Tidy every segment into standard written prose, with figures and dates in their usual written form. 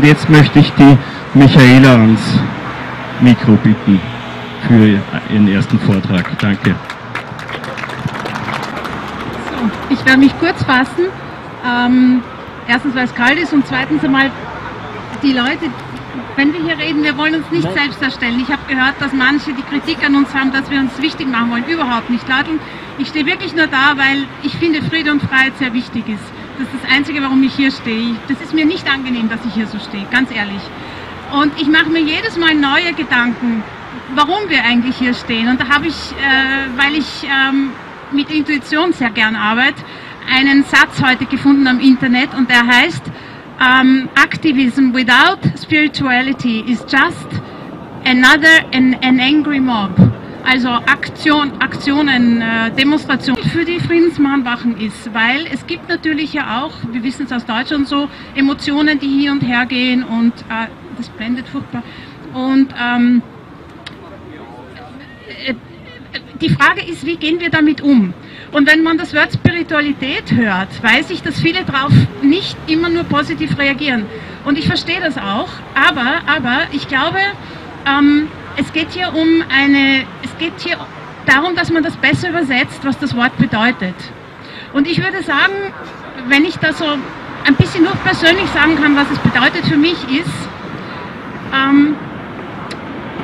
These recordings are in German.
Und jetzt möchte ich die Michaela ans Mikro bitten für ihren ersten Vortrag. Danke. So, ich werde mich kurz fassen. Erstens, weil es kalt ist, und zweitens einmal, die Leute, wenn wir hier reden, wir wollen uns nicht selbst erstellen. Ich habe gehört, dass manche die Kritik an uns haben, dass wir uns wichtig machen wollen. Überhaupt nicht. Ich stehe wirklich nur da, weil ich finde, Friede und Freiheit sehr wichtig ist. Das ist das Einzige, warum ich hier stehe. Das ist mir nicht angenehm, dass ich hier so stehe, ganz ehrlich. Und ich mache mir jedes Mal neue Gedanken, warum wir eigentlich hier stehen. Und da habe ich, weil ich mit Intuition sehr gern arbeite, einen Satz heute gefunden am Internet, und der heißt: Activism without spirituality is just another an angry mob. Also Aktionen, Demonstrationen für die Friedensmahnwachen ist, weil es gibt natürlich ja auch, wir wissen es aus Deutschland so, Emotionen, die hier und her gehen, und das blendet furchtbar. Und die Frage ist, wie gehen wir damit um? Und wenn man das Wort Spiritualität hört, weiß ich, dass viele darauf nicht immer nur positiv reagieren. Und ich verstehe das auch, aber ich glaube, es geht hier darum, dass man das besser übersetzt, was das Wort bedeutet. Und ich würde sagen, wenn ich da so ein bisschen nur persönlich sagen kann, was es bedeutet für mich, ist,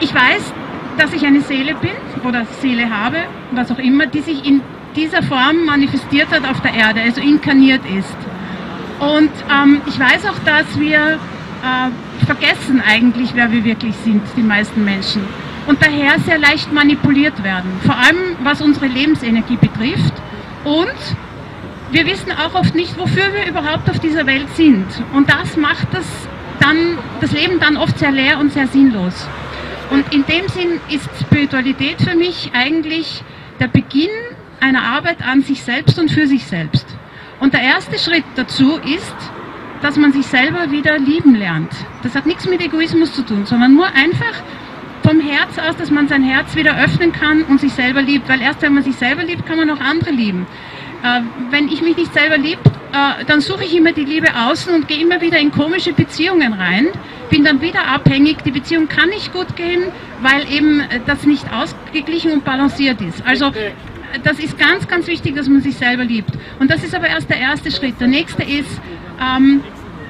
ich weiß, dass ich eine Seele bin oder Seele habe, was auch immer, die sich in dieser Form manifestiert hat auf der Erde, also inkarniert ist. Und ich weiß auch, dass wir vergessen eigentlich, wer wir wirklich sind, die meisten Menschen. Und daher sehr leicht manipuliert werden, vor allem was unsere Lebensenergie betrifft. Und wir wissen auch oft nicht, wofür wir überhaupt auf dieser Welt sind. Und das macht das Leben dann oft sehr leer und sehr sinnlos. Und in dem Sinn ist Spiritualität für mich eigentlich der Beginn einer Arbeit an sich selbst und für sich selbst. Und der erste Schritt dazu ist, dass man sich selber wieder lieben lernt. Das hat nichts mit Egoismus zu tun, sondern nur einfach vom Herz aus, dass man sein Herz wieder öffnen kann und sich selber liebt. Weil erst wenn man sich selber liebt, kann man auch andere lieben. Wenn ich mich nicht selber liebe, dann suche ich immer die Liebe außen und gehe immer wieder in komische Beziehungen rein, bin dann wieder abhängig, die Beziehung kann nicht gut gehen, weil eben das nicht ausgeglichen und balanciert ist. Also das ist ganz, ganz wichtig, dass man sich selber liebt. Und das ist aber erst der erste Schritt. Der nächste ist,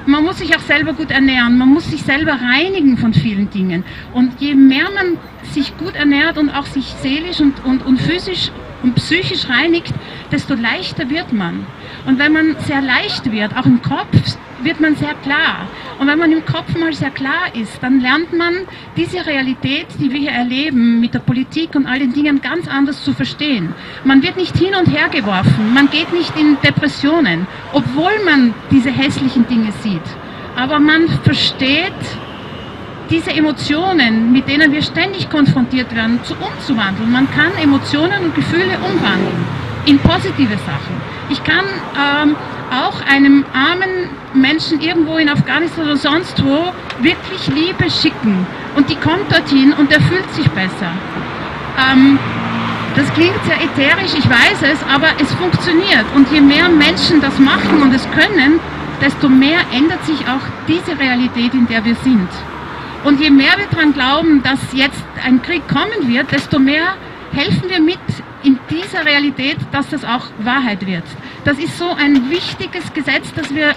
man muss sich auch selber gut ernähren, man muss sich selber reinigen von vielen Dingen. Und je mehr man sich gut ernährt und auch sich seelisch und physisch und psychisch reinigt, desto leichter wird man. Und wenn man sehr leicht wird, auch im Kopf, wird man sehr klar. Und wenn man im Kopf mal sehr klar ist, dann lernt man diese Realität, die wir hier erleben, mit der Politik und all den Dingen ganz anders zu verstehen. Man wird nicht hin und her geworfen, man geht nicht in Depressionen, obwohl man diese hässlichen Dinge sieht. Aber man versteht diese Emotionen, mit denen wir ständig konfrontiert werden, umzuwandeln. Man kann Emotionen und Gefühle umwandeln in positive Sachen. Ich kann auch einem armen Menschen irgendwo in Afghanistan oder sonst wo wirklich Liebe schicken. Und die kommt dorthin und er fühlt sich besser. Das klingt sehr ätherisch, ich weiß es, aber es funktioniert. Und je mehr Menschen das machen und es können, desto mehr ändert sich auch diese Realität, in der wir sind. Und je mehr wir daran glauben, dass jetzt ein Krieg kommen wird, desto mehr helfen wir mit in dieser Realität, dass das auch Wahrheit wird. Das ist so ein wichtiges Gesetz, das wir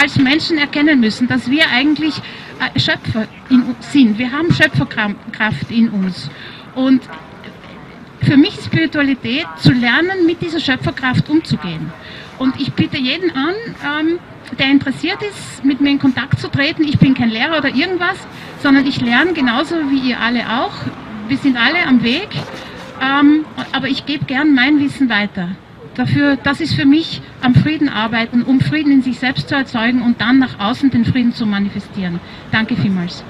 als Menschen erkennen müssen, dass wir eigentlich Schöpfer in uns sind. Wir haben Schöpferkraft in uns. Und für mich ist Spiritualität zu lernen, mit dieser Schöpferkraft umzugehen. Und ich bitte jeden an, der interessiert ist, mit mir in Kontakt zu treten. Ich bin kein Lehrer oder irgendwas, sondern ich lerne genauso wie ihr alle auch. Wir sind alle am Weg, aber ich gebe gern mein Wissen weiter. Dafür, das ist für mich am Frieden arbeiten, um Frieden in sich selbst zu erzeugen und dann nach außen den Frieden zu manifestieren. Danke vielmals.